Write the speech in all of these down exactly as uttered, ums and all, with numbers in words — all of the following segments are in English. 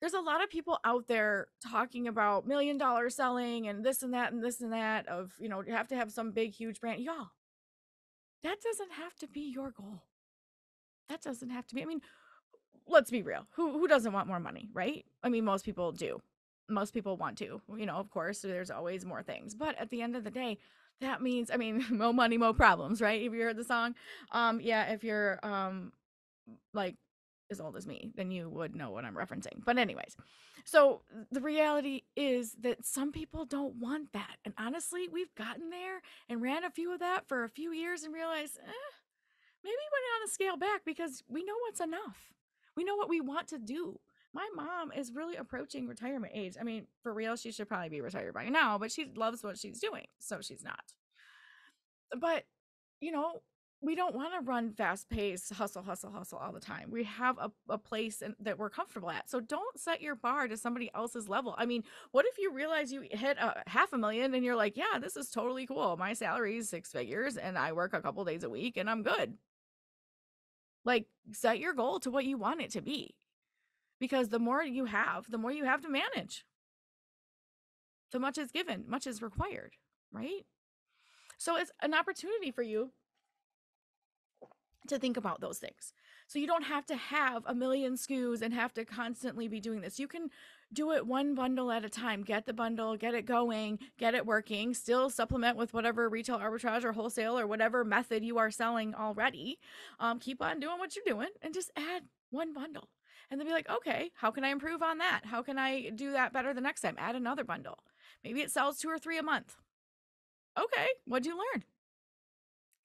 there's a lot of people out there talking about million dollar selling and this and that and this and that of, you know, you have to have some big, huge brand. Y'all, that doesn't have to be your goal. That doesn't have to be. I mean, let's be real. Who, who doesn't want more money, right? I mean, most people do. Most people want to, you know, of course, there's always more things. But at the end of the day, that means, I mean, mo money, mo problems, right? Have you heard the song? Um, yeah, if you're um, like as old as me, then you would know what I'm referencing. But anyways, so the reality is that some people don't want that. And honestly, we've gotten there and ran a few of that for a few years and realized, eh, maybe we're on a scale back because we know what's enough. We know what we want to do. My mom is really approaching retirement age. I mean, for real, she should probably be retired by now, but she loves what she's doing, so she's not. But, you know, we don't want to run fast-paced, hustle, hustle, hustle all the time. We have a, a place in, that we're comfortable at. So don't set your bar to somebody else's level. I mean, what if you realize you hit a half a million and you're like, yeah, this is totally cool. My salary is six figures and I work a couple days a week and I'm good. Like, set your goal to what you want it to be. Because the more you have, the more you have to manage. So much is given, much is required, right? So it's an opportunity for you to think about those things. So you don't have to have a million S K Us and have to constantly be doing this. You can do it one bundle at a time. Get the bundle, get it going, get it working, still supplement with whatever retail arbitrage or wholesale or whatever method you are selling already. Um, keep on doing what you're doing and just add one bundle. And then be like, okay, how can I improve on that? How can I do that better the next time? Add another bundle. Maybe it sells two or three a month. Okay, what'd you learn?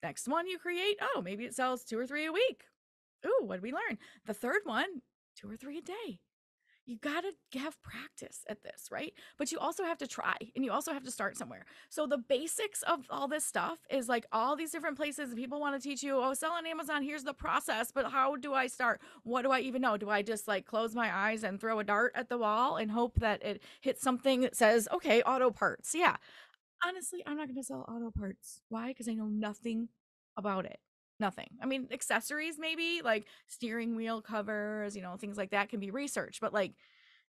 Next one you create, oh, maybe it sells two or three a week. Ooh, what'd we learn? The third one, two or three a day. You gotta have practice at this, right? But you also have to try and you also have to start somewhere. So the basics of all this stuff is like all these different places and people wanna teach you, oh, sell on Amazon, here's the process, but how do I start? What do I even know? Do I just like close my eyes and throw a dart at the wall and hope that it hits something that says, okay, auto parts, yeah. Honestly, I'm not gonna sell auto parts. Why? Because I know nothing about it. Nothing. I mean, accessories, maybe like steering wheel covers, you know, things like that can be researched, but like,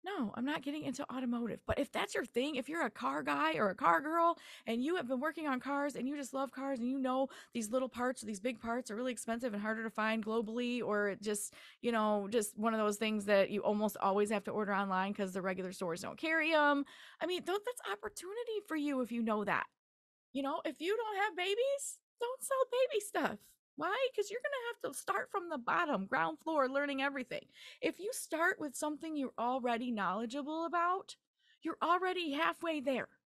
no, I'm not getting into automotive. But if that's your thing, if you're a car guy or a car girl and you have been working on cars and you just love cars and you know these little parts or these big parts are really expensive and harder to find globally, or it just, you know, just one of those things that you almost always have to order online because the regular stores don't carry them. I mean, that's opportunity for you if you know that. You know, if you don't have babies, don't sell baby stuff. Why? Because you're going to have to start from the bottom, ground floor, learning everything. If you start with something you're already knowledgeable about, you're already halfway there.